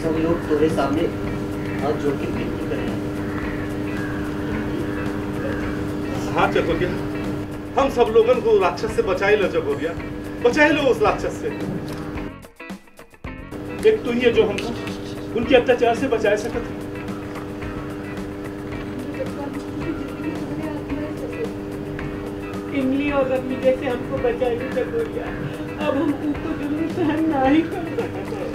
सब लोग तेरे सामने हाथ जोड़ के विनती कर रहे हैं। हाँ चकोरिया, हम सब लोगों को राक्षस से बचाए लो चकोरिया, बचाए लो उस राक्षस से। एक तू ही है जो हमको उनके अत्याचार से बचाए सकते। इमली और रबी जैसे हमको बचाएगी चकोरिया, अब हम उनको जुल्म सहन नहीं कर सकते।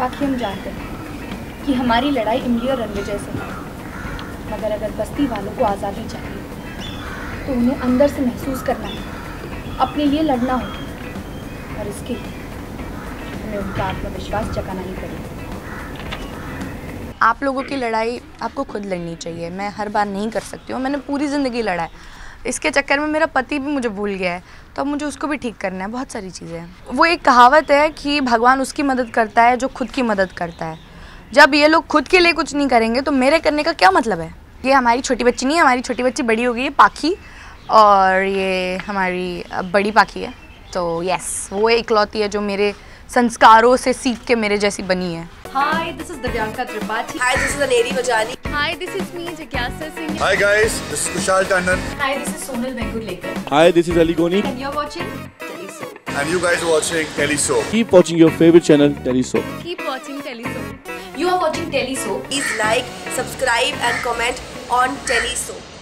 बाकी हम जानते हैं कि हमारी लड़ाई इमली और रबी जैसे है, मगर अगर बस्ती वालों को आज़ादी चाहिए तो उन्हें अंदर से महसूस करना है, अपने लिए लड़ना होगा और इसके लिए हमें उनका आत्मविश्वास जगाना ही पड़ेगा। आप लोगों की लड़ाई आपको खुद लड़नी चाहिए। मैं हर बार नहीं कर सकती हूँ, मैंने पूरी ज़िंदगी लड़ा है। इसके चक्कर में मेरा पति भी मुझे भूल गया है, तो अब मुझे उसको भी ठीक करना है। बहुत सारी चीज़ें हैं। वो एक कहावत है कि भगवान उसकी मदद करता है जो खुद की मदद करता है। जब ये लोग खुद के लिए कुछ नहीं करेंगे तो मेरे करने का क्या मतलब है। ये हमारी छोटी बच्ची नहीं है, हमारी छोटी बच्ची बड़ी हो गई है, पाखी, और ये हमारी बड़ी पाखी है। तो यस, वो इकलौती है जो मेरे संस्कारों से सीख के मेरे जैसी बनी है। Hi, this is Divyanka Tripathi. Hi, this is Aneri Majani. Hi, this is me, Jagyasa Singh. Hi guys, this is Kushal Tandan. Hi, this is Sonal Bengur Lekar. Hi, this is Ali Goni. And you're watching Telly Soap. And you guys are watching Telly Soap. Keep watching your favorite channel, Telly Soap. Keep watching Telly Soap. You are watching Telly Soap. Please like, subscribe and comment on Telly Soap.